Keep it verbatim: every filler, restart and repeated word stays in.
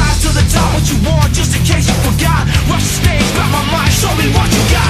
rise to the top, what you want, just in case you forgot. Rush the stage, grab my mind, show me what you got.